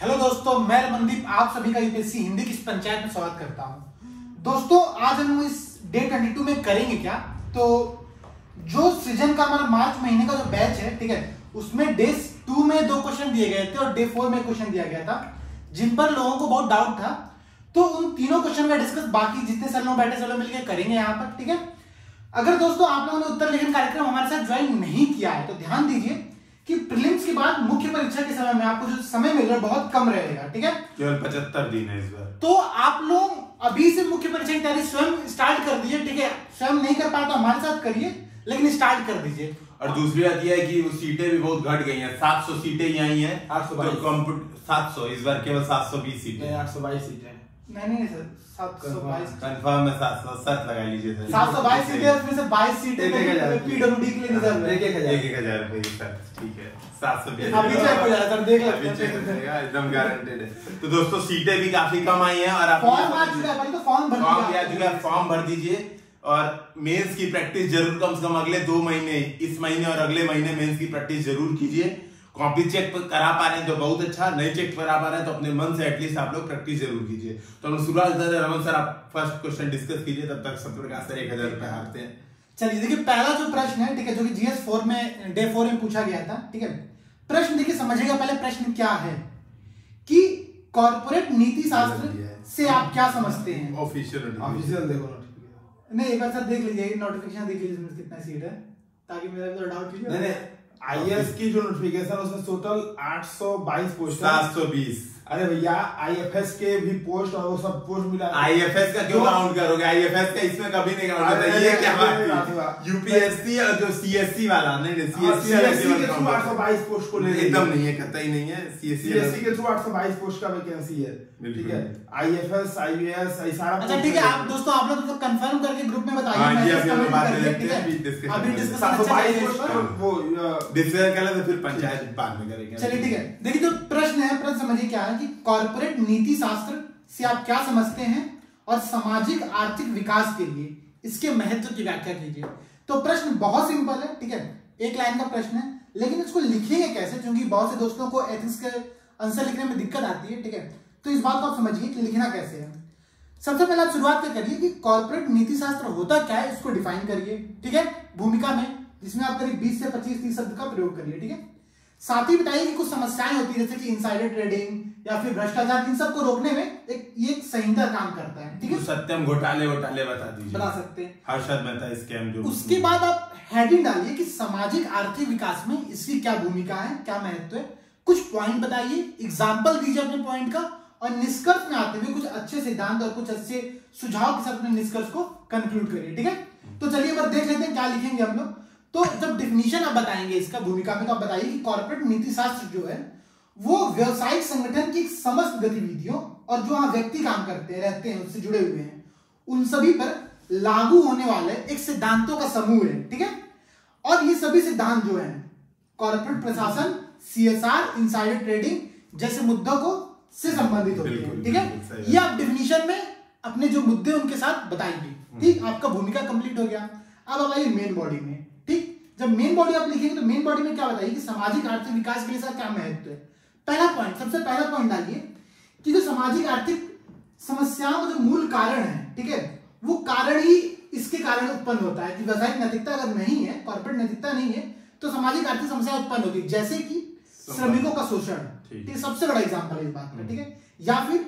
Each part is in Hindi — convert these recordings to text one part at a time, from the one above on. हेलो दोस्तों, मैं रमनदीप आप सभी का यूपीएससी हिंदी की पंचायत में स्वागत करता हूं। दोस्तों आज हम इस डे 22 में करेंगे क्या, तो जो सीजन का हमारा मार्च महीने का जो बैच है, ठीक है, उसमें डे 2 में 2 क्वेश्चन दिए गए थे और डे 4 में क्वेश्चन दिया गया था जिन पर लोगों को बहुत डाउट था। तो उन तीनों क्वेश्चन का डिस्कस बाकी जितने सारे लोग बैठे सारे मिलकर करेंगे यहाँ पर, ठीक है। अगर दोस्तों आप लोगों ने उत्तर लेखन कार्यक्रम हमारे साथ ज्वाइन नहीं किया है तो ध्यान दीजिए कि प्रीलिम्स के बाद मुख्य परीक्षा के समय में आपको जो समय मिल रहा है बहुत कम रहेगा, ठीक है, केवल 75 दिन है इस बार। तो आप लोग अभी से मुख्य परीक्षा की तैयारी स्वयं स्टार्ट कर दीजिए, ठीक है। स्वयं नहीं कर पाए तो हमारे साथ करिए, लेकिन स्टार्ट कर दीजिए। और दूसरी बात यह है कि वो सीटें भी बहुत घट गई हैं, 700 सीटें ही आई हैं, 700 इस बार, केवल 720 सीटें, 822 सीटें। नहीं सर, 722 कंफर्म है, 707 लगा लीजिए सर। 722 सीटें, उसमें से 22 सीटें पीडब्ल्यूडी के लिए रिजर्व है, 1000 रुपए सर, ठीक है। 720 अभी चेक हो जाएगा सर, देख लीजिएगा, एकदम गारंटेड है। तो दोस्तों सीटें भी काफी कम आई हैं और आप फॉर्म भर चुका है, पहले तो फॉर्म भर दीजिए और मेंस की प्रैक्टिस जरूर कम से कम अगले 2 महीने, इस महीने और अगले महीने मेंस की प्रैक्टिस जरूर कीजिए। कॉपी चेक पर करा पा रहे हैं तो बहुत अच्छा, नहीं चेक करा पा रहे हैं तो अपने मन से एटलीस्ट आप लोग प्रैक्टिस जरूर कीजिए। तो हम शुरुआत करते हैं, रमन सर आप फर्स्ट क्वेश्चन डिस्कस कीजिए, तब तक सत्यप्रकाश सर 1000 रुपए हारते हैं। चलिए देखिए पहला जो प्रश्न है, ठीक है, जो कि जीएस 4 में डे 4 में पूछा गया था, ठीक है। प्रश्न देखिए, समझिएगा पहले प्रश्न क्या है कि कॉर्पोरेट नीति शास्त्र से आप क्या समझते हैं। ऑफिशियल देखो, नहीं एक बार सर देख लीजिए, नोटिफिकेशन देख लीजिए कितना सीट है ताकि मेरा थोड़ा डाउट क्लियर हो। नहीं IAS की जो नोटिफिकेशन उसमें टोटल 822 पोस्ट, 720। अरे भैया IFS के भी पोस्ट और वो सब पोस्ट मिला। IFS का क्यों काउंट करोगे, IFS का इसमें कभी नहीं काउंट होता। ये क्या बात है, यूपीएससी और जो CSC वाला, नहीं CSC के थ्रू 822 पोस्ट को ले, एकदम नहीं है, कतई नहीं है। CSC के थ्रू 822 पोस्ट का वैकेंसी है, ठीक है। IFS IAS सारा, अच्छा ठीक है। आप दोस्तों आप लोग कंफर्म करके ग्रुप में बताइए, फिर पंचायत बाद में करेंगे। चलिए ठीक है, देखिए जो प्रश्न है, प्रश्न समझिए क्या है कि कॉर्पोरेट नीति शास्त्र से आप क्या समझते हैं और सामाजिक आर्थिक विकास के लिए इसके महत्व की व्याख्या कीजिए। तो प्रश्न बहुत सिंपल है, ठीक है, एक लाइन का प्रश्न है, लेकिन इसको लिखेंगे कैसे, क्योंकि बहुत से दोस्तों को एथिक्स के आंसर लिखने में दिक्कत आती है, ठीक है। तो इस बात को आप समझिए कि लिखना कैसे है। सबसे पहले आप शुरुआत करिए कि कॉर्पोरेट नीति शास्त्र होता क्या है, इसको डिफाइन करिए, ठीक है, भूमिका में, जिसमें आप करीब 20 से 25-30 शब्द का प्रयोग करिए, ठीक है। साथ ही बताइए कि कुछ समस्याएं होती है जैसे कि इनसाइडर ट्रेडिंग या फिर भ्रष्टाचार, इन सबको रोकने में एक संहिता काम करता है, ठीक है। सत्यम घोटाले बता दीजिए, बता सकते हैं, हर्षद मेहता स्कैम जो। उसके बाद आप हेडिंग डालिए कि सामाजिक आर्थिक विकास में इसकी क्या भूमिका है, क्या महत्व है, कुछ पॉइंट बताइए, एग्जाम्पल दीजिए अपने पॉइंट का, और निष्कर्ष में आते हुए कुछ अच्छे सिद्धांत और कुछ अच्छे सुझाव के साथ अपने निष्कर्ष को कंक्लूड करिए, ठीक है। तो चलिए अब देख लेते हैं क्या लिखेंगे हम लोग। तो जब डिफिनीशन आप बताएंगे इसका भूमिका में, तो आप बताइए कि कॉर्पोरेट नीति शास्त्र जो है वो व्यावसायिक संगठन की समस्त गतिविधियों और जो वहां व्यक्ति काम करते रहते हैं उससे जुड़े हुए हैं, उन सभी पर लागू होने वाले एक सिद्धांतों का समूह है, ठीक है। और ये सभी सिद्धांत जो है कॉर्पोरेट प्रशासन, CSR, इनसाइडर ट्रेडिंग जैसे मुद्दों को से संबंधित होते हैं, ठीक है। ये आप डिफिनीशन में अपने जो मुद्दे उनके साथ बताएंगे, ठीक। आपका भूमिका कंप्लीट हो गया। अब आइए मेन बॉडी में, ठीक। जब मेन बॉडी आप लिखेंगे तो मेन बॉडी में क्या बताइए कि सामाजिक आर्थिक विकास के लिए क्या महत्व है। पहला पॉइंट, सबसे पहला पॉइंट डालिए कि जो सामाजिक आर्थिक समस्याओं का जो मूल कारण है, ठीक है, वो कारण ही इसके कारण उत्पन्न होता है कि व्यावसायिक नैतिकता अगर नहीं है, कॉर्पोरेट नैतिकता नहीं है, तो सामाजिक आर्थिक समस्या उत्पन्न होगी, जैसे कि श्रमिकों का शोषण, ठीक है, सबसे बड़ा एग्जाम्पल है इस बात का, ठीक है। या फिर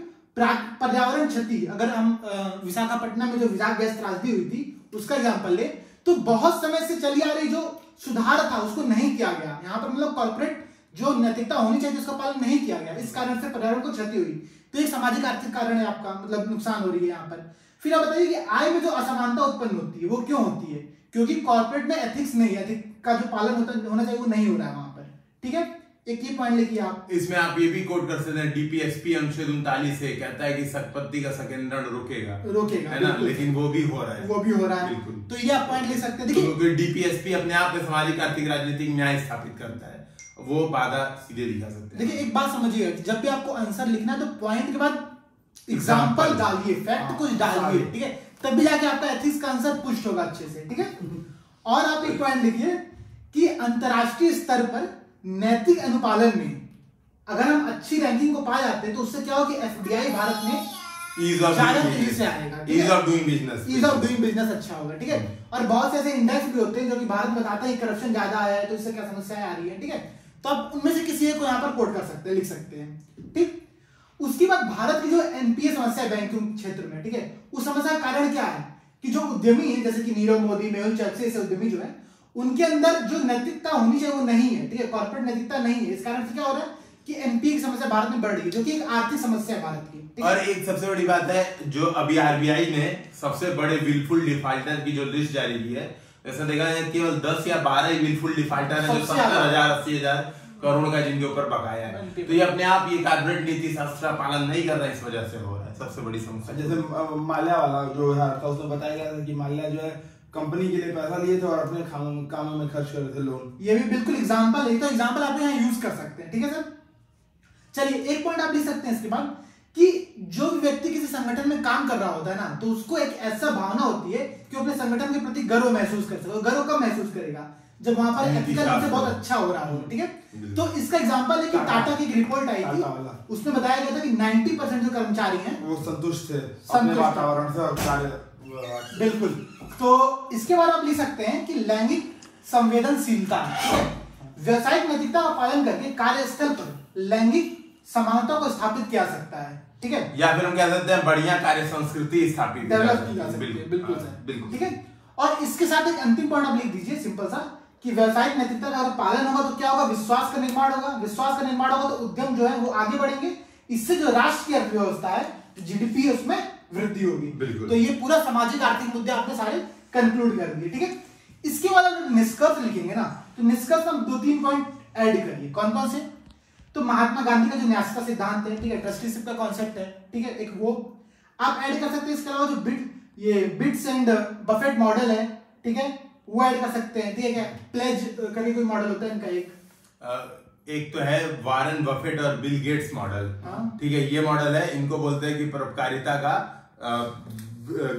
पर्यावरण क्षति, अगर हम विशाखापट्टनम में जो विशाख गैस त्रासदी हुई थी उसका एग्जाम्पल ले, तो बहुत समय से चली आ रही जो सुधार था उसको नहीं किया गया। यहाँ पर मतलब कॉर्पोरेट जो नैतिकता होनी चाहिए उसका पालन नहीं किया गया, इस कारण से पर्यावरण को क्षति हुई, तो एक सामाजिक आर्थिक कारण है आपका, मतलब नुकसान हो रही है यहाँ पर। फिर आप बताइए कि आय में जो असमानता उत्पन्न होती है वो क्यों होती है, क्योंकि कॉर्पोरेट में एथिक्स नहीं है, एथिक्स का जो पालन होना चाहिए वो नहीं हो रहा है वहां पर, ठीक है। एक ये पॉइंट लिखिए आप। इसमें आप ये भी कोट कर सकते हैं, DPSP अनुच्छेद 39 है, कहता है कि संपत्ति का संकेंद्रण रोकेगा, है ना, लेकिन वो भी हो रहा है। तो ये आप पॉइंट ले सकते हैं, देखिए क्योंकि DPSP अपने आप में सामाजिक आर्थिक राजनीतिक न्याय स्थापित करता है, वो बाधा सीधे लिखा सकते हैं। देखिए एक बात समझिएगा, जब भी आपको आंसर लिखना है तो पॉइंट के बाद एग्जाम्पल डालिए, फैक्ट कुछ डालिए, ठीक है, तभी जाके आपका एथिक्स का आंसर पुष्ट होगा अच्छे से, ठीक है। और आप एक पॉइंट लिखिए कि अंतरराष्ट्रीय स्तर पर नैतिक अनुपालन में अगर हम अच्छी रैंकिंग को पा जाते हैं तो उससे क्या हो कि एफडीआई भारत में ईज ऑफ डूइंग बिजनेस अच्छा होगा, ठीक है। और बहुत से ऐसे इंडेक्स भी होते हैं जो कि भारत बताता है करप्शन ज्यादा है तो इससे क्या समस्याएं आ रही है, ठीक है। तो आप उनमें से किसी एक को यहाँ पर कोट कर सकते हैं, लिख सकते हैं, ठीक। उसके बाद भारत की जो एनपीए समस्या है बैंकिंग क्षेत्र में, ठीक है, उस समस्या का कारण क्या है कि जो उद्यमी है जैसे कि नीरव मोदी, मेहुल चोकसी ऐसे उद्यमी जो है उनके अंदर जो नैतिकता होनी चाहिए वो नहीं है, ठीक है, कॉर्पोरेट नैतिकता नहीं है। इस कारण से क्या हो रहा है कि एनपीए की समस्या भारत में बढ़ रही है जो कि एक आर्थिक समस्या है भारत की। और एक सबसे बड़ी बात है जो अभी आरबीआई ने सबसे बड़े विलफुल डिफॉल्टर की जो लिस्ट जारी की है, जैसे देखा जाए केवल 10 या 12 विलफुल डिफॉल्टर है जो 70,000-80,000 करोड़ का जिनके ऊपर बकाया है। तो ये अपने आप ये कॉर्पोरेट नीति शास्त्र पालन नहीं कर रहा है, इस वजह से हो रहा है सबसे बड़ी समस्या। जैसे माल्या वाला जो है उसमें बताया गया था कि माल्या जो है कंपनी के लिए पैसा लिए थे और अपने कामों में खर्च कर रहे थे लोन। ये भी बिल्कुल एग्जाम्पल है, तो एग्जाम्पल आप यहाँ यूज कर सकते हैं, ठीक है सर। चलिए एक पॉइंट आप लिख सकते हैं इसके बाद कि जो व्यक्ति किसी संगठन में काम कर रहा होता है ना तो उसको एक ऐसा भावना होती है कि अपने संगठन के प्रति गर्व महसूस कर सके। गर्व कब महसूस करेगा? जब वहां पर एथिकल रूप से बहुत अच्छा हो रहा हो, ठीक है। तो इसका एग्जांपल है कि टाटा की एक रिपोर्ट आई थी उसमें बताया गया था कि 90% जो कर्मचारी हैं वो संतुष्ट थे अपने वातावरण से और कार्य। बिल्कुल। तो इसके बाद आप लिख सकते हैं कि लैंगिक संवेदनशीलता, व्यावसायिक नैतिकता का पालन करके कार्यस्थल पर लैंगिक समानता को स्थापित किया सकता है, ठीक है। या फिर हम कह सकते हैं बढ़िया कार्य संस्कृति स्थापित बिल्कुल बिल्कुल, ठीक है। और इसके साथ एक अंतिम पॉइंट आप लिख दीजिए सिंपल सा कि व्यावसायिक नैतिकता का अगर पालन होगा तो क्या होगा? विश्वास का निर्माण होगा। विश्वास का निर्माण होगा तो उद्यम जो है वो आगे बढ़ेंगे, इससे जो राष्ट्र की अर्थव्यवस्था है जीडीपी उसमें वृद्धि होगी। बिल्कुल। तो ये पूरा सामाजिक आर्थिक मुद्दे आपने सारे कंक्लूड कर दिए, ठीक है। इसके बाद अगर निष्कर्ष लिखेंगे ना तो निष्कर्ष हम 2-3 पॉइंट ऐड करिए। कौन कौन से? तो महात्मा गांधी का जो न्यास का सिद्धांत है, ठीक है, ट्रस्टीशिप का कॉन्सेप्ट है, ठीक है, एक वो आप ऐड कर सकते हैं। इसके अलावा जो बिट्स एंड बफेट मॉडल है, ठीक है, वो ऐड कर सकते हैं, ठीक है। प्लेज करके कोई मॉडल होता है इनका, एक तो है वारन बफेट और बिल गेट्स मॉडल, ठीक है, ये मॉडल है। इनको बोलते हैं कि परोपकारिता का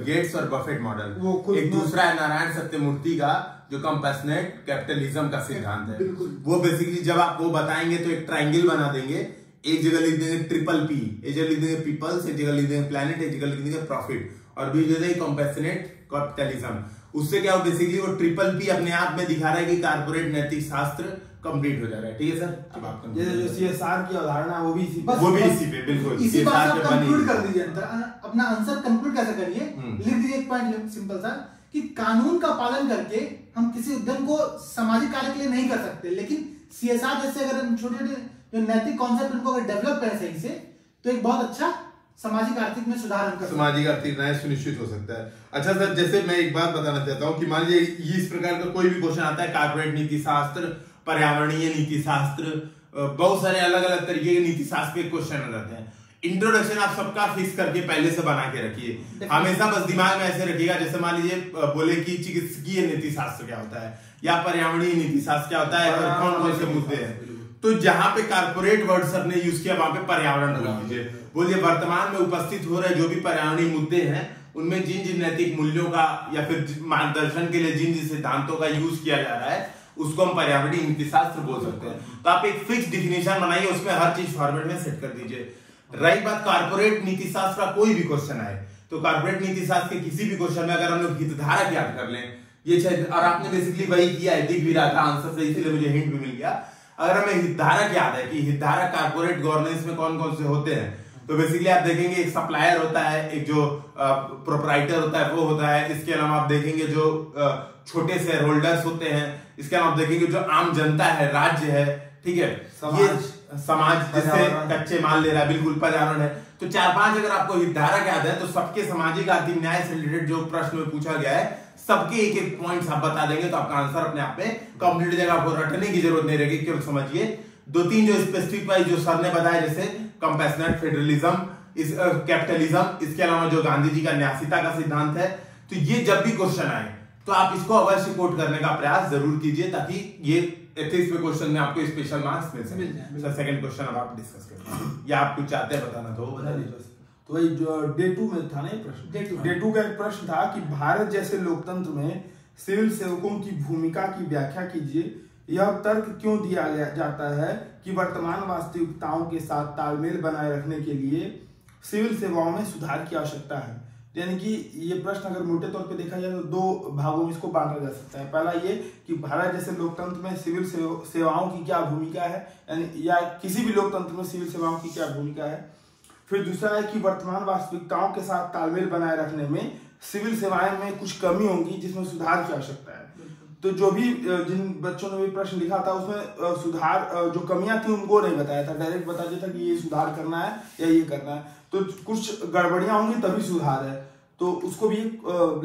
गेट्स और बफेट मॉडल। एक दूसरा है नारायण सत्यमूर्ति का जो कंपैशनेट कैपिटलिज्म का सिद्धांत है। वो बेसिकली जब आप वो बताएंगे तो एक ट्रायंगल बना देंगे, एक जगह लिख देंगे ट्रिपल पी, एक जगह लिख देंगे पीपल्स, एक जगह लिख देंगे प्लैनेट, एक जगह लिख देंगे प्रॉफिट और बीच देते कंपैशनेट कैपिटलिज्म। उससे क्या हो बेसिकली वो ट्रिपल पी अपने आप में दिखा रहा है कि कॉर्पोरेट नैतिक शास्त्र कंप्लीट हो जा रहा है, ठीक है सर। अब आप जो सीएसआर की अवधारणा वो भी इसी पे बिल्कुल इसी बात पे कंक्लूड कर दीजिए। अपना आंसर कंक्लूड कैसे करिए, लिख दीजिए एक पॉइंट सिंपल सा कि कानून का पालन करके हम किसी उद्यम को सामाजिक कार्य के लिए नहीं कर सकते, लेकिन सीएसआर जैसे अगर हम छोटे-छोटे जो नैतिक कॉन्सेप्ट उनको अगर डेवलप करें सही से तो एक बहुत अच्छा सामाजिक आर्थिक में सुधार कर सामाजिक आर्थिक न्याय सुनिश्चित हो सकता है। अच्छा सर, जैसे मैं एक बात बताना चाहता हूँ कि मान लीजिए इस प्रकार का कोई भी क्वेश्चन आता है, कॉर्पोरेट नीति शास्त्र, पर्यावरणीय नीति शास्त्र, बहुत सारे अलग अलग तरीके के नीति शास्त्र के क्वेश्चन आ जाते हैं। इंट्रोडक्शन आप सबका फिक्स करके पहले से बना के रखिए, हमेशा बस दिमाग में ऐसे रखिएगा। जैसे मान लीजिए बोले कि चिकित्सकीय नीति शास्त्र क्या होता है या पर्यावरणीय नीति शास्त्र क्या होता है और कौन कौन से मुद्दे हैं, तो जहां पे कॉर्पोरेट वर्ड सर ने यूज किया वहां पे पर्यावरण बोल दीजिए। बोलिए वर्तमान में उपस्थित हो रहे जो भी पर्यावरणीय मुद्दे हैं उनमें जिन जिन नैतिक मूल्यों का या फिर मार्गदर्शन के लिए जिन जिन सिद्धांतों का यूज किया जा रहा है उसको हम पर्यावरणीय नीति शास्त्र बोल सकते हैं। तो आप एक फिक्स डिफिनेशन बनाइए, उसमें हर चीज फॉर्मेट में सेट कर दीजिए। राइट बात, कॉर्पोरेट नीति शास्त्र का कोई भी क्वेश्चन आए तो कॉर्पोरेट नीति शास्त्र के किसी भी क्वेश्चन में अगर हम लोग हितधारक याद कर लें ये क्षेत्र, और आपने बेसिकली वही किया है, दिख भी रहा था आंसर से, इसीलिए मुझे हिंट भी मिल गया। अगर हमें हितधारक याद है कि हितधारक कॉर्पोरेट गवर्नेंस में कौन कौन से होते हैं तो बेसिकली आप देखेंगे एक सप्लायर होता है, एक जो प्रोपराइटर होता है वो होता है, इसके अलावा आप देखेंगे जो छोटे शेयर होल्डर्स होते हैं, इसके अलावा आप देखेंगे जो आम जनता है, राज्य है, ठीक है, समाज जिससे कच्चे माल ले रहा है, बिल्कुल पर्यावरण है। तो 4-5 अगर आपको हितधारक याद है तो सबके सामाजिक आर्थिक न्याय से रिलेटेड जो प्रश्न में पूछा गया है सबके एक एक पॉइंट्स आप बता देंगे तो आपका आंसर अपने आप में कंप्लीट हो जाएगा, आपको रटने की जरूरत नहीं रहेगी। केवल समझिए 2-3 जो स्पेसिफिक जो सर ने बताया, जैसे कंपैशनेट फेडरलिज्म, इस कैपिटलिज्म, इसके अलावा जो गांधी जी का न्यासिता का सिद्धांत है, तो ये जब भी क्वेश्चन आए तो आप इसको अवश्य कोट करने का प्रयास जरूर कीजिए ताकि ये एथिक्स में क्वेश्चन में आपको स्पेशल मार्क्स मिल जाए। सर सेकंड क्वेश्चन अब आप डिस्कस करें या आप कुछ चाहते हैं बताना तो बता दीजिए। तो वही जो डे 2 में था ना प्रश्न, डे 2 का एक प्रश्न था कि भारत जैसे लोकतंत्र में सिविल सेवकों की भूमिका की व्याख्या कीजिए यह तर्क क्यों दिया जाता है कि वर्तमान वास्तविकताओं के साथ तालमेल बनाए रखने के लिए सिविल सेवाओं में सुधार की आवश्यकता है। यानी कि ये प्रश्न अगर मोटे तौर पे देखा जाए तो दो भागों में इसको बांटा जा सकता है। पहला ये कि भारत जैसे लोकतंत्र में सिविल सेवाओं की क्या भूमिका है, यानी या किसी भी लोकतंत्र में सिविल सेवाओं की क्या भूमिका है। फिर दूसरा है कि वर्तमान वास्तविकताओं के साथ तालमेल बनाए रखने में सिविल सेवाएं में कुछ कमी होगी जिसमें सुधार की आवश्यकता है। तो जो भी जिन बच्चों ने भी प्रश्न लिखा था उसमें सुधार जो कमियां थी उनको नहीं बताया था, डायरेक्ट बता दिया था कि ये सुधार करना है या ये करना है। तो कुछ गड़बड़ियां होंगी तभी सुधार है, तो उसको भी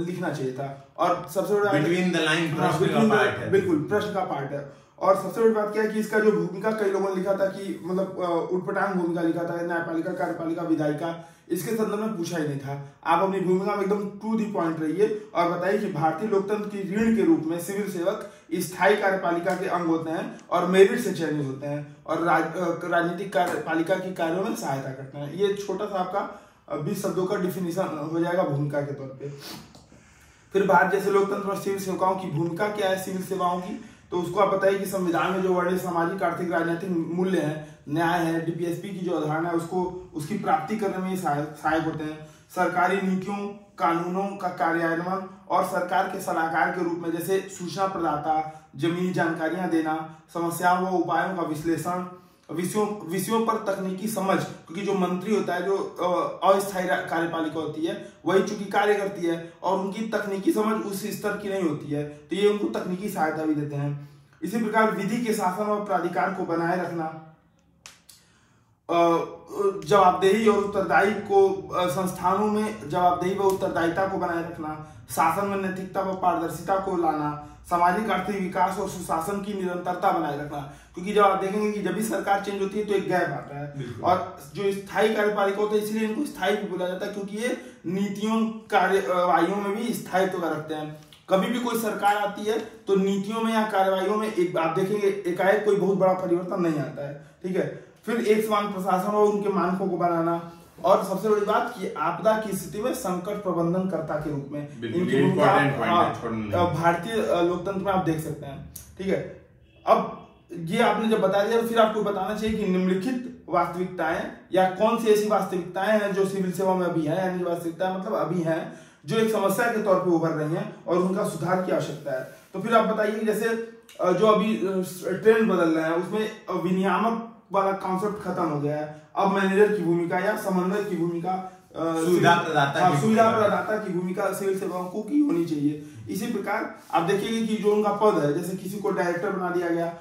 लिखना चाहिए था। और सबसे बड़ा बिटवीन द लाइन प्रश्न का पार्ट है। और सबसे बड़ी बात क्या है कि इसका जो भूमिका कई लोगों ने लिखा था कि मतलब उटपटांग भूमिका लिखा था, न्यायपालिका, कार्यपालिका, विधायिका, इसके संदर्भ में पूछा ही नहीं था। आप अपनी भूमिका में एकदम टू दी पॉइंट रहिए और बताइए कि भारतीय लोकतंत्र की रीढ़ के रूप में सिविल सेवक स्थायी कार्यपालिका के अंग होते हैं और मेरिट से चयनित होते हैं और राजनीतिक कार्यपालिका के कार्यों में सहायता करते हैं। ये छोटा सा आपका 20 शब्दों का डिफिनेशन हो जाएगा भूमिका के तौर पर। फिर भारत जैसे लोकतंत्र और सिविल सेवकों की भूमिका क्या है, सिविल सेवाओं की, तो उसको आप बताइए कि संविधान में जो वर्णित सामाजिक, आर्थिक, राजनीतिक मूल्य हैं, न्याय है, डीपीएसपी की जो अवधारणा है उसको उसकी प्राप्ति करने में सहायक होते हैं। सरकारी नीतियों, कानूनों का कार्यान्वयन और सरकार के सलाहकार के रूप में जैसे सूचना प्रदाता, जमीनी जानकारियां देना, समस्याओं व उपायों का विश्लेषण, विषयों पर तकनीकी समझ, क्योंकि जो मंत्री होता है, जो अस्थायी कार्यपालिका होती है वही चूंकि कार्य करती है और उनकी तकनीकी समझ उस स्तर की नहीं होती है, तो ये उनको तकनीकी सहायता भी देते हैं। इसी प्रकार विधि के शासन और प्राधिकार को बनाए रखना, जवाबदेही और उत्तरदायी को, संस्थानों में जवाबदेही व उत्तरदायिता को बनाए रखना, शासन में नैतिकता व पारदर्शिता को लाना, सामाजिक आर्थिक विकास और सुशासन की निरंतरता बनाए रखना। क्योंकि जब आप देखेंगे कि जब भी सरकार चेंज होती है तो एक गैप आता है और जो स्थायी कार्यपालिका होता है, इसलिए इनको स्थायी भी बोला जाता है क्योंकि ये नीतियों, कार्यवाहियों में भी स्थायित्व का रखते हैं। कभी भी कोई सरकार आती है तो नीतियों में या कार्यवाहियों में आप देखेंगे एकाएक कोई बहुत बड़ा परिवर्तन नहीं आता है, ठीक है। फिर एक समान प्रशासन और उनके मानकों को बनाना और सबसे बड़ी बात कि आपदा की स्थिति में संकट प्रबंधनकर्ता के रूप में इनकी भूमिका भारतीय लोकतंत्र में आप देख सकते हैं, ठीक है। अब ये आपने जब बता दिया तो फिर आपको बताना चाहिए कि निम्नलिखित वास्तविकताएं या कौन सी ऐसी वास्तविकताएं हैं जो सिविल सेवा में अभी है, यानी वास्तविकता मतलब अभी है जो एक समस्या के तौर पर उभर रही हैं और उनका सुधार की आवश्यकता है। तो फिर आप बताइए जैसे जो अभी ट्रेंड बदल रहे हैं उसमें विनियामक वाला कॉन्सेप्ट खत्म हो गया है, अब मैनेजर की भूमिका या समन्वय की भूमिका, सुविधा प्रदाता की भूमिका सिविल सेवकों की होनी चाहिए। इसी प्रकार आप देखेंगे कि जो उनका पद है, जैसे किसी को डायरेक्टर बना दिया गया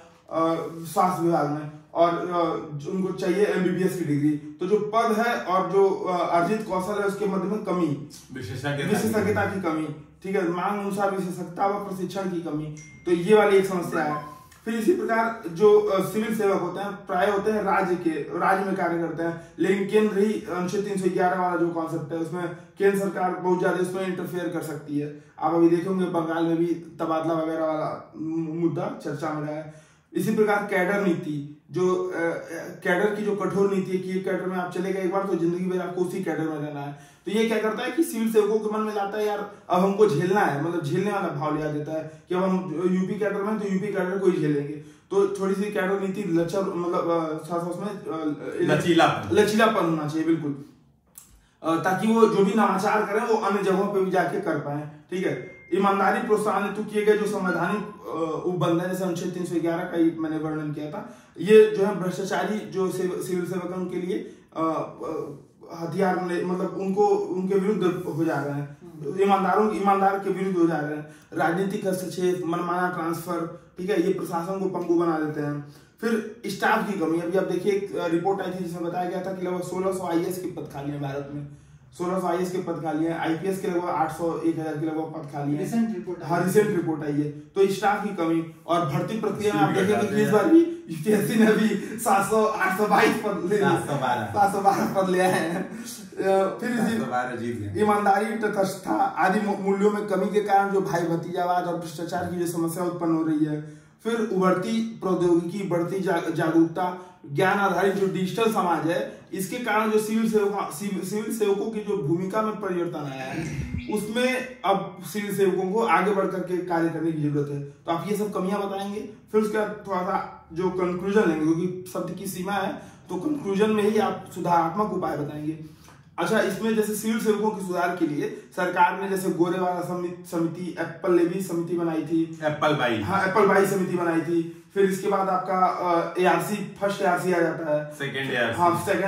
स्वास्थ्य विभाग में और उनको चाहिए एमबीबीएस की डिग्री, तो जो पद है और जो अर्जित कौशल है उसके मध्य में कमी, विशेषज्ञता की कमी, ठीक है, मांग अनुसार विशेषज्ञता व प्रशिक्षण की कमी, तो ये वाली एक समस्या है। फिर इसी प्रकार जो सिविल सेवक होते हैं प्राय होते हैं राज्य में कार्य करते हैं, लेकिन केंद्र ही अनुच्छेद 311 वाला जो कॉन्सेप्ट है उसमें केंद्र सरकार बहुत ज्यादा इसमें इंटरफेयर कर सकती है। आप अभी देखेंगे बंगाल में भी तबादला वगैरह वाला मुद्दा चर्चा में रहा है। इसी प्रकार कैडर नीति, जो कैडर की जो कठोर नीति है कि कैडर में आप चले गए एक बार तो जिंदगी भर आपको उसी कैडर में रहना है, तो ये क्या करता है कि सिविल सेवकों के मन में लाता है, यार अब हमको झेलना है, मतलब झेलने वाला भाव लिया देता है कि अब हम यूपी कैडर में तो यूपी कैडर को ही झेलेंगे। तो थोड़ी सी कैडर नीति लचीलापन होना चाहिए बिल्कुल, ताकि वो जो भी नवाचार करें वो अन्य जगहों पर भी जाके कर पाए, ठीक है। ईमानदारी प्रोत्साहन हेतु किए गए जो संवैधानिक उपबंधन, जैसे अनुच्छेद 311 का ही मैंने वर्णन किया था, ये जो है भ्रष्टाचारी जो सिविल सेवकों के लिए हथियार, मतलब उनको उनके विरुद्ध हो जा रहे हैं, ईमानदार के विरुद्ध हो जा रहे हैं। राजनीतिक हस्तक्षेप, मनमाना ट्रांसफर, ठीक है, ये प्रशासन को पंगु बना देते हैं। फिर स्टाफ की कमी, अभी आप देखिए एक रिपोर्ट आई थी जिसमें बताया गया था कि लगभग 1600 IAS के पद खाली है भारत में, 1600 IAS के पद खाली है, IPS के लगभग 800, 1000 के लगभग पद खाली है, रिसेंट रिपोर्ट आई है। तो स्टाफ की कमी और भर्ती प्रक्रिया में आप देखेंगे कि इस बार भी यूपीएससी ने भी 712 पद लिया है। फिर ईमानदारी, तटस्थता आदि मूल्यों में कमी के कारण जो भाई भतीजावाद और भ्रष्टाचार की जो समस्या उत्पन्न हो रही है। फिर उभरती प्रौद्योगिकी, बढ़ती जागरूकता ज्ञान आधारित जो डिजिटल समाज है, इसके कारण जो सिविल सेवकों की जो भूमिका में परिवर्तन आया है, उसमें अब सिविल सेवकों को आगे बढ़ करके कार्य करने की जरूरत है। तो आप ये सब कमियां बताएंगे, फिर उसके बाद थोड़ा सा जो कंक्लूजन लेंगे, क्योंकि शब्द की सीमा है, तो कंक्लूजन में ही आप सुधारात्मक उपाय बताएंगे। अच्छा, इसमें जैसे सिविल सेवकों के सुधार के लिए सरकार ने जैसे गोरेवाला समिति, एप्पल लेवी समिति बनाई थी, एप्पल भाई समिति बनाई थी। फिर इसके बाद आपका एआरसी, फर्स्ट एआरसी आ जाता है, सेकंड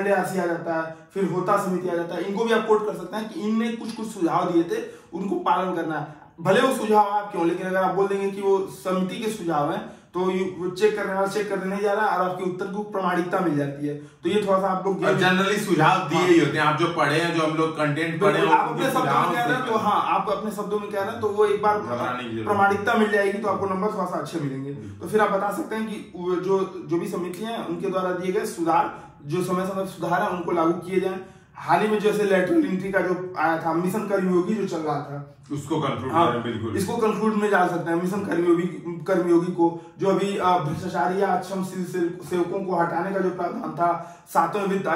एआरसी आ जाता है, फिर होता समिति आ जाता है। इनको भी आप कोट कर सकते हैं कि इनने कुछ सुझाव दिए थे, उनको पालन करना है। भले वो सुझाव आप क्यों, लेकिन अगर आप बोल देंगे कि वो समिति के सुझाव है, तो वो चेक करने नहीं जा रहा और आपके उत्तर को प्रामाणिकता मिल जाती है। तो ये थोड़ा सा आप लोग जनरली सुझाव दिए ही होते हैं, आप जो पढ़े हैं, जो हम लोग कंटेंट पढ़े हैं, आप अपने शब्दों में कह रहे हैं, तो हाँ, आप अपने शब्दों में कह रहे हैं, तो वो एक बार प्रामाणिकता मिल जाएगी, तो आपको नंबर थोड़ा सा अच्छे मिलेंगे। तो फिर आप बता सकते हैं कि जो भी समितियां हैं, उनके द्वारा दिए गए सुधार, जो समय समय सुधार है, उनको लागू किए जाए। हाल ही में जैसे लेटरल एंट्री का जो आया था, मिशन कर्मयोगी जो चल रहा था, उसको कंक्लूड करें, बिल्कुल इसको कंक्लूड में जा सकते हैं। मिशन कर्मयोगी को, जो अभी भ्रष्टाचारी या अक्षम सेवकों को हटाने का जो प्रावधान था सातवें वेतन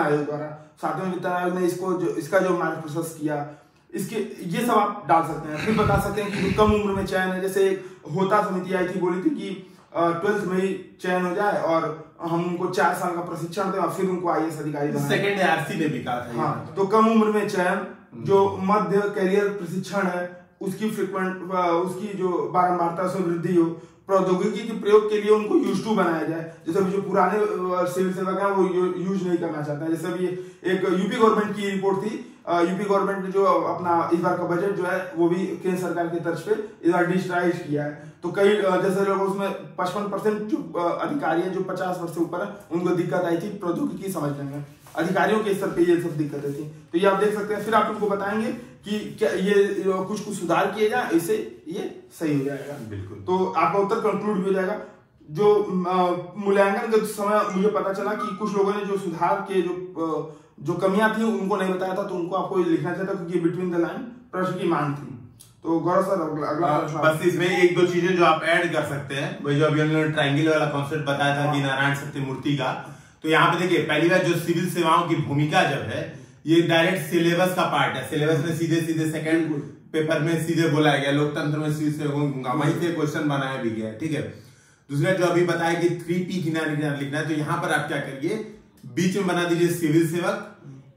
आयोग द्वारा, सातवें वेतन आयोग ने इसका जो मार्ग प्रशस्त किया, इसके ये सब आप डाल सकते हैं। फिर बता सकते हैं कि कम उम्र में चयन है, जैसे एक होता समिति आई थी, बोली थी कि 12th में ही चयन हो जाए और हम उनको 4 साल का प्रशिक्षण दें और फिर उनको IAS अधिकारी बनाएं। सेकंड एआरसी ने भी कहा था। हाँ, तो कम उम्र में चयन, जो मध्य करियर प्रशिक्षण है, उसकी जो बारंबारता से वृद्धि हो, प्रौद्योगिकी के प्रयोग के लिए उनको यूज टू बनाया जाए। जैसे अभी जो पुराने सिविल सेवक हैं, वो यूज नहीं करना चाहते हैं। जैसे अभी एक यूपी गवर्नमेंट की रिपोर्ट थी, यूपी गवर्नमेंट ने जो अपना इस बार का बजट जो है, वो भी केंद्र सरकार की तर्ज पे इस बार डिजिटलाइज किया है। तो कई जैसे लोग उसमें 55% जो अधिकारी हैं, जो 50 वर्ष से ऊपर है, उनको दिक्कत आई थी प्रौद्योगिकी समझने में, अधिकारियों के स्तर पे ये सब दिक्कतें थी। तो ये आप देख सकते हैं। फिर आप उनको बताएंगे कि क्या ये कुछ सुधार किए जाए, इससे ये सही हो जाएगा। बिल्कुल, तो आपका उत्तर कंक्लूड भी हो जाएगा। जो मूल्यांकन के समय मुझे पता चला कि कुछ लोगों ने जो सुधार के जो कमियां थी, उनको नहीं बताया था, तो उनको आपको लिखना चाहिए था, क्योंकि बिटवीन द लाइन प्रश्न की मांग थी। तो गौरव सर, अगला बस इसमें एक दो चीजें जो आप ऐड कर सकते हैं, वही जो अभी हमने ट्रायंगल वाला कॉन्सेप्ट बताया था कि नारायण सत्यमूर्ति का। तो यहाँ पे देखिए, पहली बार जो सिविल सेवाओं की भूमिका जब है, ये डायरेक्ट सिलेबस का पार्ट है। सिलेबस में सीधे सेकंड पेपर में सीधे बोला गया, लोकतंत्र में सिविल सेवक, वहीं से क्वेश्चन बनाया भी गया। ठीक है, दूसरा जो अभी बताया कि 3P लिखना है, तो यहाँ पर आप क्या करिए, बीच में बना दीजिए सिविल सेवक,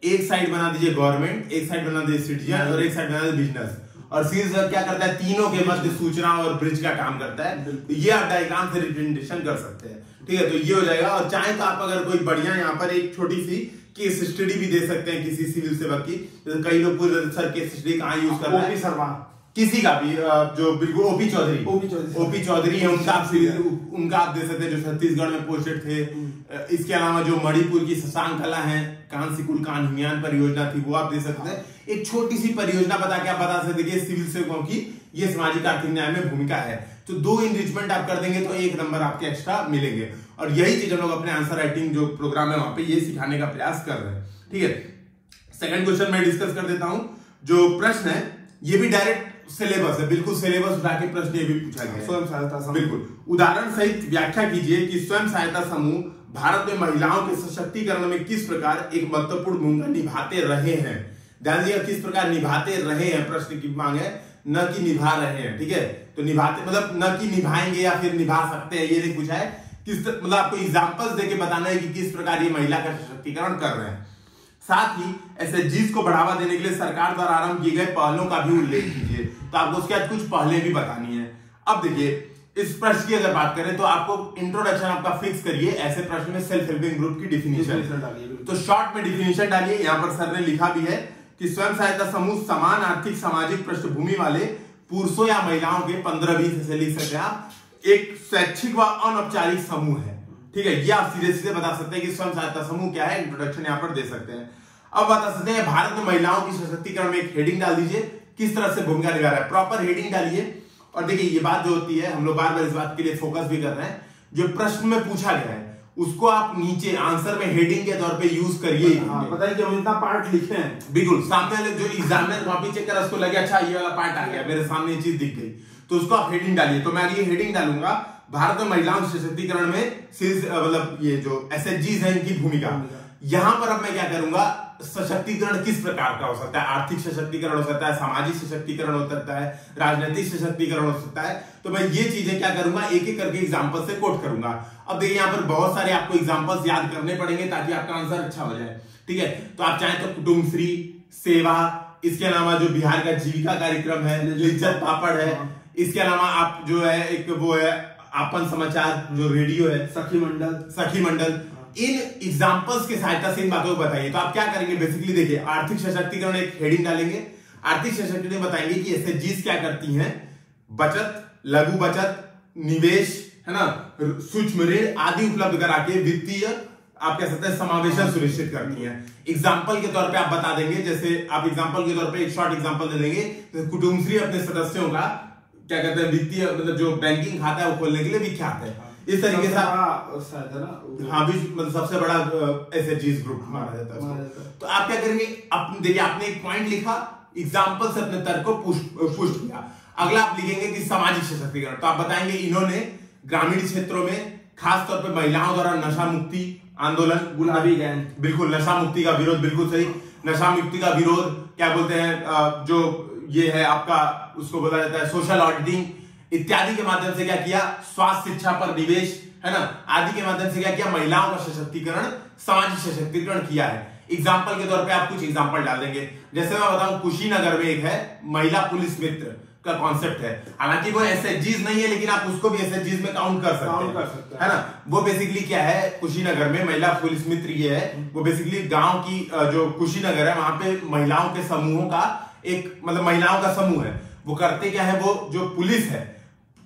एक साइड बना दीजिए गवर्नमेंट, एक साइड बना दीजिए सिटीजन और एक साइड बना दीजिए बिजनेस। और सिविल सेवक क्या करता है, तीनों के मध्य सूचना और ब्रिज का काम करता है। तो ये आप डायग्राम से रिप्रेजेंटेशन कर सकते हैं। ठीक है, तो ये हो जाएगा। और चाहे तो आप अगर कोई बढ़िया यहाँ पर एक छोटी सी केस स्टडी भी दे सकते हैं किसी सिविल सेवक की, जैसे कई लोग पूरे सर केस स्टडी कहाँ यूज कर रहे हैं, किसी का भी जो बिल्कुल ओपी चौधरी है, उनका आप दे सकते हैं, जो छत्तीसगढ़ में पोस्टेड थे। इसके अलावा जो मणिपुर की शशांक कला है, कांसीकुल कान्हियान परियोजना थी, वो आप दे सकते हैं। एक छोटी सी परियोजना बता के आप बता सकते हैं सिविल सेवकों की ये सामाजिक आर्थिक न्याय में भूमिका है। तो 2 एनरिचमेंट आप कर देंगे तो 1 नंबर आपके एक्स्ट्रा मिलेंगे। और यही चीज हम लोग अपने आंसर राइटिंग जो प्रोग्राम है, वहां पे ये सिखाने का प्रयास कर रहे हैं। ठीक है, सेकंड क्वेश्चन मैं डिस्कस कर देता हूँ। जो प्रश्न है, ये भी डायरेक्ट सिलेबस है, बिल्कुल सिलेबस उठा के प्रश्न ये भी पूछा गया है। स्वयं सहायता समूह, बिल्कुल उदाहरण सहित व्याख्या कीजिए कि स्वयं सहायता समूह भारत में महिलाओं के सशक्तिकरण में किस प्रकार एक महत्वपूर्ण भूमिका निभाते रहे हैं। ध्यान दिया, किस प्रकार निभाते रहे हैं, प्रश्न की मांग है, न कि निभा रहे हैं। ठीक है, तो निभाते मतलब न कि निभाएंगे या फिर निभा सकते हैं, ये नहीं पूछा है। मतलब आपको एग्जाम्पल्स देके बताना है कि किस प्रकार ये महिला का सशक्तिकरण कर रहे हैं। साथ ही SHGs को बढ़ावा देने के लिए सरकार द्वारा आरंभ किए गए पहलों का भी उल्लेख कीजिए। तो आपको उसके बाद कुछ पहले भी बतानी है। अब देखिए, इस प्रश्न की अगर बात करें तो आपको इंट्रोडक्शन आपका फिक्स करिए, ऐसे प्रश्न में सेल्फ हेल्पिंग ग्रुप की डिफिनीशन डालिए। तो शॉर्ट में डिफिनीशन डालिए। यहाँ पर सर ने लिखा भी है कि स्वयं सहायता समूह समान आर्थिक सामाजिक पृष्ठभूमि वाले पुरुषों या महिलाओं के 15-20 से लिख सकते हैं आप, एक स्वैच्छिक व अनौपचारिक समूह है। ठीक है, ये आप सीधे सीधे बता सकते हैं कि स्वयं सहायता समूह क्या है, इंट्रोडक्शन यहाँ पर दे सकते हैं। अब बता सकते हैं भारत में महिलाओं की सशक्तिकरण में एक हेडिंग डाल दीजिए, किस तरह से भूमिका निभा रहा है, प्रॉपर हेडिंग डालिए। और देखिए, ये बात जो होती है, हम लोग बार बार इस बात के लिए फोकस भी कर रहे हैं, जो प्रश्न में पूछा गया है उसको आप नीचे आंसर में हेडिंग के तौर पे यूज करिए। बताइए कि हम इतना पार्ट लिखे हैं, बिल्कुल सामने वाले जो एग्जामिनर कॉपी चेक कर उसको लगे, अच्छा ये वाला पार्ट आ गया, मेरे सामने ये चीज दिख गई, तो उसको आप हेडिंग डालिए। तो मैं ये हेडिंग डालूंगा, भारत में महिलाओं सशक्तिकरण में मतलब ये जो SHGs है इनकी भूमिका। यहां पर अब मैं क्या करूंगा, सशक्तिकरण किस प्रकार का हो सकता है, आर्थिक सशक्तिकरण हो सकता है, सामाजिक सशक्तिकरण हो सकता है, राजनीतिक सशक्तिकरण हो सकता है। तो मैं ये चीजें क्या करूंगा, एक एक करके एग्जाम्पल से कोट करूंगा। अब देखिए यहाँ पर बहुत सारे आपको एग्जाम्पल्स याद करने पड़ेंगे ताकि आपका आंसर अच्छा हो जाए, ठीक है। तो आप चाहें तो कुटुंबश्री, सेवा, इसके अलावा जो बिहार का जीविका कार्यक्रम है, लिज्जत पापड़ है, इसके अलावा आप जो है एक वो है आपन समाचार जो रेडियो है, सखी मंडल, इन एग्जाम्पल्स के सहायता से इन बातों को बताइए। तो आप क्या करेंगे बेसिकली, देखिए आर्थिक सशक्तिकरण एक हेडिंग डालेंगे, आर्थिक सशक्तिकरण बताएंगे कि एसएचजीज क्या करती हैं, बचत, लघु बचत, निवेश, है ना, सूक्ष्म ऋण आदि उपलब्ध करा के वित्तीय आप कह सकते हैं समावेशन सुनिश्चित करती है। एग्जाम्पल के तौर पे आप बता देंगे, जैसे आप एग्जाम्पल के तौर पे एक शॉर्ट एग्जाम्पल दे देंगे, तो कुटुंबश्री अपने सदस्यों का क्या कहते हैं वित्तीय मतलब जो बैंकिंग खाता है वो खोलने के लिए विख्यात है, इस तरीके से हाँ भी मतलब सबसे बड़ा एसएचजीज ग्रुप माना जाता है। तो आप क्या करेंगे, देखिए आपने एक पॉइंट लिखा, एग्जाम्पल से अपने तर्क को पुष्ट किया। अगला आप लिखेंगे कि सामाजिक सशक्तिकरण, तो आप बताएंगे इन्होंने ग्रामीण क्षेत्रों में खासतौर पर महिलाओं द्वारा नशा मुक्ति आंदोलन, गुलाबी गैंग, बिल्कुल नशा मुक्ति का विरोध, बिल्कुल सही, नशा मुक्ति का विरोध, क्या बोलते हैं जो ये है आपका उसको बोला जाता है सोशल ऑडिटिंग इत्यादि के माध्यम से क्या किया, स्वास्थ्य शिक्षा पर निवेश, है ना, आदि के माध्यम से क्या किया, महिलाओं का सशक्तिकरण, सामाजिक सशक्तिकरण किया है। एग्जाम्पल के तौर पे आप कुछ एग्जाम्पल डाल देंगे, जैसे मैं बताऊं कुशीनगर में एक है महिला पुलिस मित्र का कॉन्सेप्ट है, हालांकि वो एसएचजीज नहीं है लेकिन आप उसको भी एसएचजीज में काउंट कर सकते हैं, है ना। वो बेसिकली क्या है, कुशीनगर में महिला पुलिस मित्र ये है, वो बेसिकली गांव की जो कुशीनगर है वहां पे महिलाओं के समूहों का एक मतलब महिलाओं का समूह है, वो करते क्या है, वो जो पुलिस है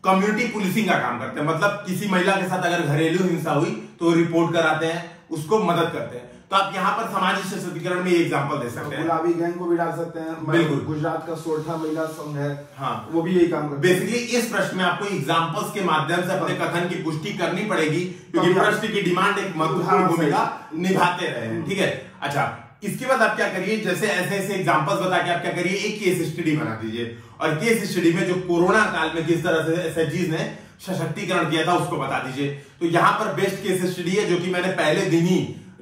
कम्युनिटी पुलिसिंग का काम करते हैं, मतलब किसी महिला के साथ अगर घरेलू हिंसा हुई तो रिपोर्ट कराते हैं, उसको मदद करते हैं। तो आप यहाँ पर सामाजिक सशक्तिकरण में एग्जांपल दे सकते हैं, गुलाबी गैंग को भी डाल सकते हैं, बिल्कुल गुजरात का सोरठा महिला संघ है, हाँ वो भी यही काम करते हैं। बेसिकली इस प्रश्न में आपको एग्जांपल्स के माध्यम से अपने कथन की पुष्टि करनी पड़ेगी, क्योंकि प्रश्न की डिमांड एक महत्वपूर्ण भूमिका निभाते रहे, ठीक है। अच्छा, इसके बाद आप क्या करिए, जैसे ऐसे ऐसे एग्जाम्पल्स बता के आप क्या करिए एक केस स्टडी बना दीजिए, और केस स्टडी में जो कोरोना काल में किस तरह से एसएचजीज ने सशक्तिकरण किया था उसको बता दीजिए। तो यहाँ पर बेस्ट केस स्टडी है, जो कि मैंने पहले दिन ही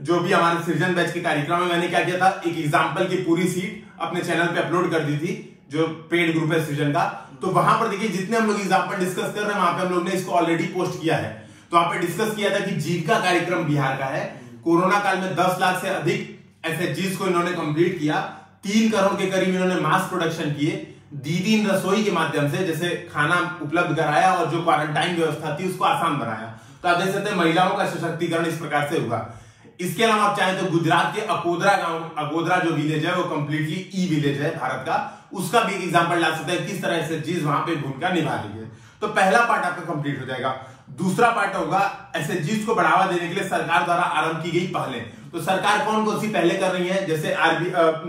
जो भी हमारे सृजन बैच के कार्यक्रम में मैंने क्या किया था, एक एग्जाम्पल की पूरी सीट अपने चैनल पे अपलोड कर दी थी, जो पेड ग्रुप है सृजन का। तो वहां पर देखिए जितने हम लोग एग्जाम्पल डिस्कस कर रहे हैं वहां पर हम लोग ने इसको ऑलरेडी पोस्ट किया है। तो वहां पर डिस्कस किया था कि जीविका कार्यक्रम बिहार का है, कोरोना काल में 10 लाख से अधिक एसएचजीज को इन्होंने कंप्लीट किया, 3 करोड़ के करीब इन्होंने मास प्रोडक्शन किए, दीदी इन रसोई के माध्यम से जैसे खाना उपलब्ध कराया, और जो क्वारंटाइन व्यवस्था थी उसको आसान बनाया। तो आप देख सकते हैं महिलाओं का सशक्तिकरण इस प्रकार से हुआ। इसके अलावा आप चाहें तो गुजरात के अकोदरा गांव, अकोदरा जो विलेज है वो कंप्लीटली ई विलेज है भारत का, उसका भी एग्जाम्पल ला सकते हैं किस तरह एसएचजीज वहां पर भूमिका निभा रही है। तो पहला पार्ट आपका कंप्लीट हो जाएगा। दूसरा पार्ट होगा एसएचजीज को बढ़ावा देने के लिए सरकार द्वारा आरंभ की गई पहलें। तो सरकार कौन कौन सी पहले कर रही है, जैसे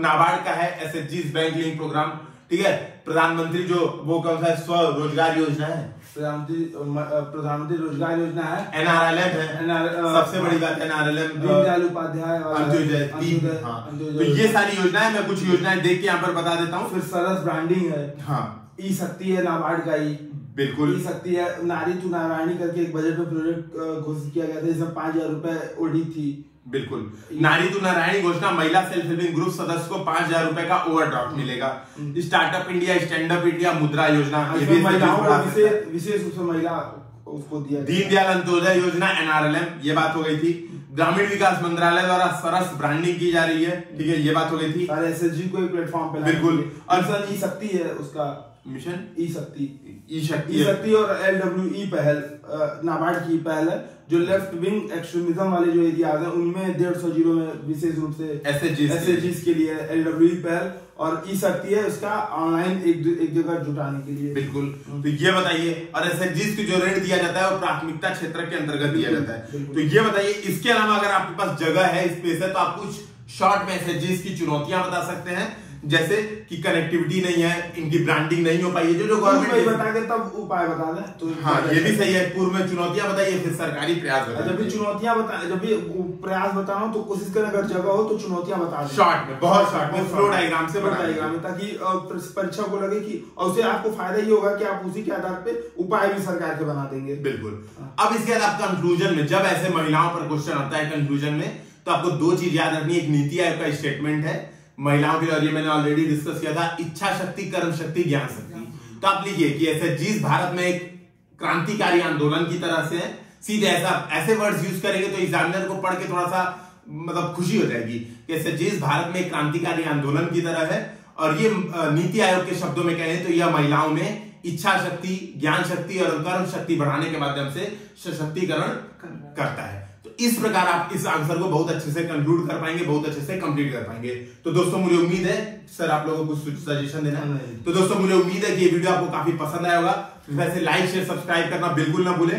नाबार्ड का है एसएचजीज बैंक लिंक प्रोग्राम, ठीक है, प्रधानमंत्री जो वो कौन सा है स्वरोजगार योजना है, प्रधानमंत्री रोजगार योजना है, एनआरएलएम है, सबसे बड़ी बात एनआरएलएम, दीनदयाल उपाध्याय, तो ये सारी योजनाएं मैं कुछ योजनाएं देख के यहाँ पर बता देता हूँ। फिर सरस ब्रांडिंग है, हाँ ई शक्ति है नाबार्ड का, ई बिल्कुल ई शक्ति है, नारी तू नारायणी करके एक बजट में प्रोजेक्ट घोषित किया गया था जिसमें 5000 रुपए ओडी थी, बिल्कुल नारी तू नारायणी घोषणा, महिला सेल्फ हेल्पिंग ग्रुप सदस्य को 5000 रुपए का ओवरड्राफ्ट मिलेगा, startup India, stand up India, Mudra Yojana, विशेष रूप से महिला उसको दिया, दीनदयाल अंत्योदय योजना एनआरएलएम, ये बात हो गई थी। ग्रामीण विकास मंत्रालय द्वारा सरस ब्रांडिंग की जा रही है, ठीक है, ये बात हो गई थी। एसएचजी को एक प्लेटफॉर्म पे बिल्कुल, और सर ई शक्ति है उसका मिशन ई शक्ति और LWE पहल नाबार्ड की पहल है, जो लेफ्ट विंग एक्सट्रीमिज्म वाले जो एरियाज हैं उनमें 150 जिलों में विशेष रूप से एसएचजीज के लिए LWE पहल, और ई शक्ति है उसका ऑनलाइन एक जगह जुटाने के लिए, बिल्कुल। तो ये बताइए, और एसएचजीज को जो ऋण दिया जाता है वो प्राथमिकता क्षेत्र के अंतर्गत दिया जाता है। तो ये बताइए, इसके अलावा अगर आपके पास जगह है, स्पेस है, तो आप कुछ शॉर्ट में एसएचजीज की चुनौतियां बता सकते हैं, जैसे कि कनेक्टिविटी नहीं है, इनकी ब्रांडिंग नहीं हो पाई है, जो गवर्नमेंट बता दे तब उपाय बता दे तो हाँ ये भी सही है। पूर्व में चुनौतियां बताइए फिर सरकारी प्रयास बताइए। जब भी चुनौतियां बता, जब भी प्रयास बताओ तो कोशिश करें अगर जगह हो तो चुनौतियां बता दें शॉर्ट में, बहुत शॉर्ट में, फ्लो डायग्राम से बता डायग्राम ताकि परीक्षा को लगे कि, और उससे आपको फायदा ये होगा कि आप उसी के आधार पर उपाय भी सरकार के बना देंगे। बिल्कुल। अब इसके बाद आप कंक्लूजन में, जब ऐसे महिलाओं पर क्वेश्चन आता है कंक्लूजन में तो आपको दो चीज याद रखनी है। एक नीति आयोग का स्टेटमेंट है महिलाओं के लिए और ये मैंने ऑलरेडी डिस्कस किया था, इच्छा शक्ति, कर्म शक्ति, ज्ञान शक्ति। तो आप लिखिए कि एसएचजीस भारत में एक क्रांतिकारी आंदोलन की तरह से है। सीधे ऐसे वर्ड्स यूज करेंगे तो एग्जामिनर को पढ़ के थोड़ा सा मतलब खुशी हो जाएगी कि एसएचजीस भारत में एक क्रांतिकारी आंदोलन की तरह है। और ये नीति आयोग के शब्दों में कहें तो यह महिलाओं में इच्छा शक्ति, ज्ञान शक्ति और कर्म शक्ति बढ़ाने के माध्यम से सशक्तिकरण करता है। तो इस प्रकार आप इस आंसर को बहुत अच्छे से कंक्लूड कर पाएंगे, बहुत अच्छे से कंप्लीट कर पाएंगे। तो दोस्तों मुझे उम्मीद है, सर आप लोगों को कुछ सजेशन देना है। तो दोस्तों मुझे उम्मीद है कि ये वीडियो आपको काफी पसंद आया होगा। वैसे लाइक शेयर सब्सक्राइब करना बिल्कुल ना भूलें।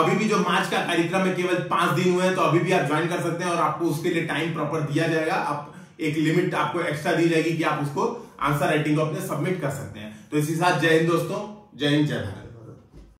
अभी भी जो मार्च का कार्यक्रम है केवल 5 दिन हुए हैं तो अभी भी आप ज्वाइन कर सकते हैं और आपको उसके लिए टाइम प्रॉपर दिया जाएगा। आप एक लिमिट आपको एक्स्ट्रा दी जाएगी कि आप उसको आंसर राइटिंग को अपने सबमिट कर सकते हैं। तो इसी साथ जय हिंद दोस्तों, जय हिंद, जय भारत।